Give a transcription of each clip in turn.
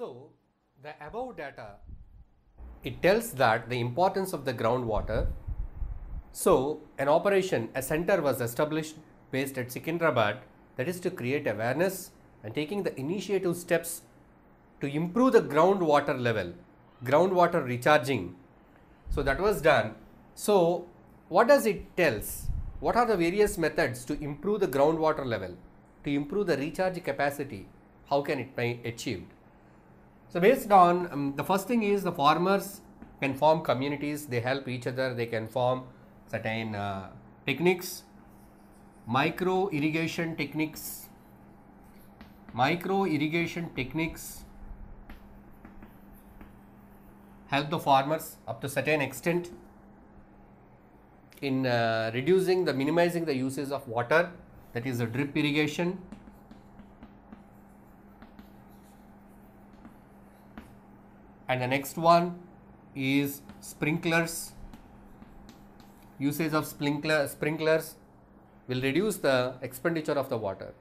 So the above data, it tells that the importance of the groundwater. So an operation, a center was established based at Sikindrabad, that is to create awareness and taking the initiative steps to improve the groundwater level, groundwater recharging. So that was done. So what does it tells? What are the various methods to improve the groundwater level, to improve the recharge capacity? How can it be achieved? So based on the first thing is the farmers can form communities, they help each other, they can form certain techniques, micro irrigation techniques help the farmers up to certain extent in reducing the minimizing the uses of water, that is the drip irrigation. And the next one is sprinklers. Usage of sprinklers will reduce the expenditure of the water,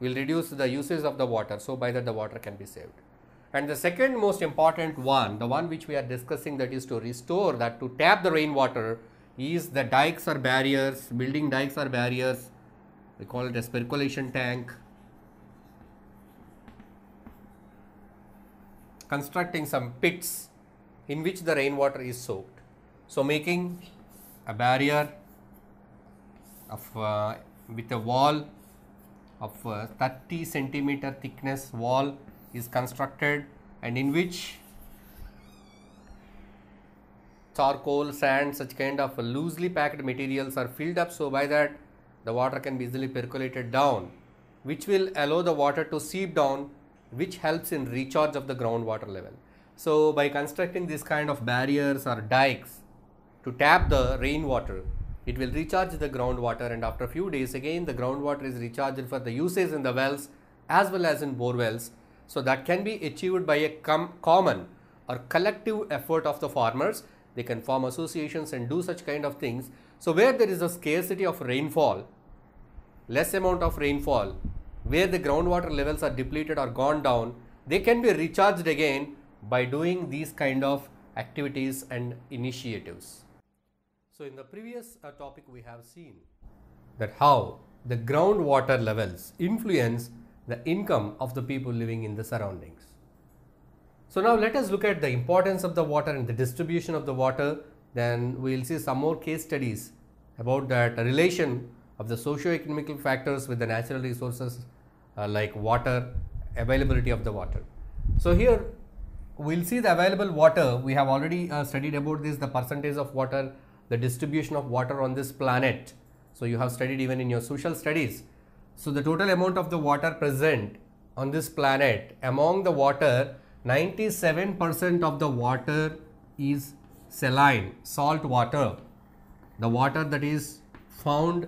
will reduce the usage of the water, so by that the water can be saved. And the second most important one, the one which we are discussing, that is to restore, that to tap the rainwater, is the dikes or barriers, building dikes or barriers, we call it as percolation tank, constructing some pits in which the rainwater is soaked. So making a barrier of with a wall of 30 centimeter thickness wall is constructed, and in which charcoal, sand, such kind of loosely packed materials are filled up, so by that the water can be easily percolated down, which will allow the water to seep down, which helps in recharge of the groundwater level. So by constructing this kind of barriers or dikes to tap the rainwater, it will recharge the groundwater, and after a few days again the groundwater is recharged for the usage in the wells as well as in bore wells. So that can be achieved by a common or collective effort of the farmers. They can form associations and do such kind of things. So where there is a scarcity of rainfall, less amount of rainfall, where the groundwater levels are depleted or gone down, they can be recharged again by doing these kind of activities and initiatives. So in the previous topic we have seen that how the groundwater levels influence the income of the people living in the surroundings. So now let us look at the importance of the water and the distribution of the water. Then we will see some more case studies about that relation of the socio-economic factors with the natural resources like water, availability of the water. So here we will see the available water. We have already studied about this, the percentage of water, the distribution of water on this planet. So you have studied even in your social studies. So the total amount of the water present on this planet, among the water, 97% of the water is saline, salt water. The water that is found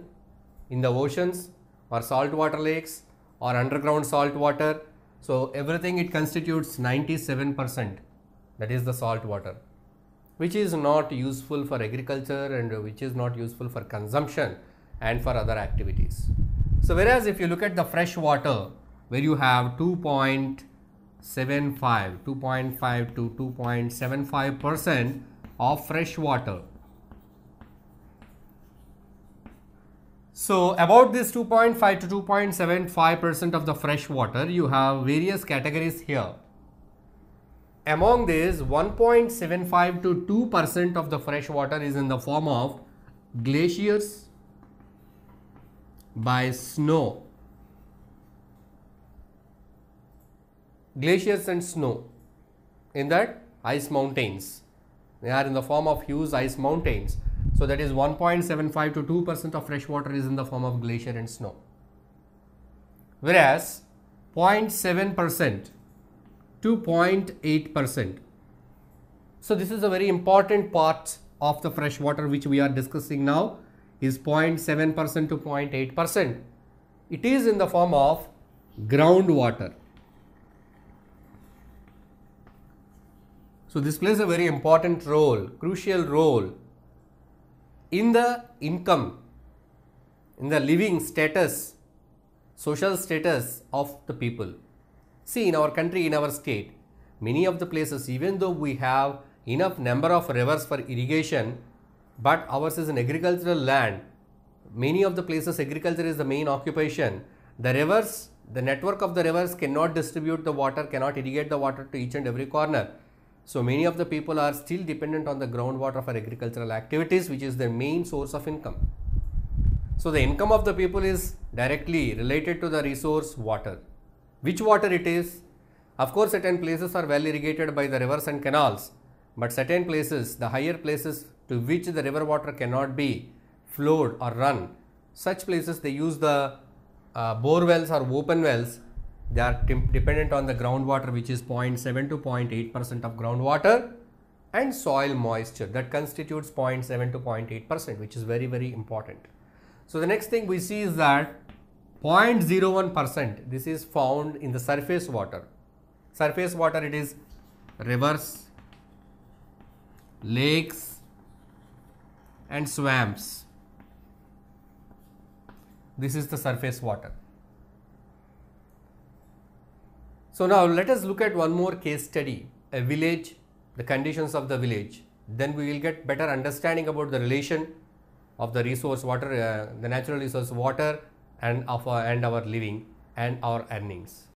in the oceans or saltwater lakes or underground salt water. So everything, it constitutes 97%, that is the salt water, which is not useful for agriculture and which is not useful for consumption and for other activities. So whereas if you look at the fresh water, where you have 2.75 to 2.75% of fresh water. So about this 2.5 to 2.75% of the fresh water, you have various categories here. Among these, 1.75 to 2% of the fresh water is in the form of glaciers, by snow, glaciers and snow, in that ice mountains, they are in the form of huge ice mountains. So that is 1.75 to 2% of fresh water is in the form of glacier and snow. Whereas 0.7% to 0.8%. So this is a very important part of the fresh water which we are discussing now, is 0.7% to 0.8%. It is in the form of groundwater. So this plays a very important role, crucial role in the income, in the living status, social status of the people. See, in our country, in our state, many of the places, even though we have enough number of rivers for irrigation, but ours is an agricultural land. Many of the places agriculture is the main occupation. The rivers, the network of the rivers cannot distribute the water, cannot irrigate the water to each and every corner. So many of the people are still dependent on the groundwater for agricultural activities, which is their main source of income. So the income of the people is directly related to the resource water. Which water it is? Of course, certain places are well irrigated by the rivers and canals, but certain places, the higher places to which the river water cannot be flowed or run, such places they use the bore wells or open wells. They are dependent on the groundwater, which is 0.7 to 0.8% of groundwater, and soil moisture that constitutes 0.7 to 0.8%, which is very, very important. So the next thing we see is that 0.01%, this is found in the surface water. Surface water, it is rivers, lakes and swamps. This is the surface water. So now let us look at one more case study, a village, the conditions of the village. Then we will get better understanding about the relation of the resource water, the natural resource water and our living and our earnings.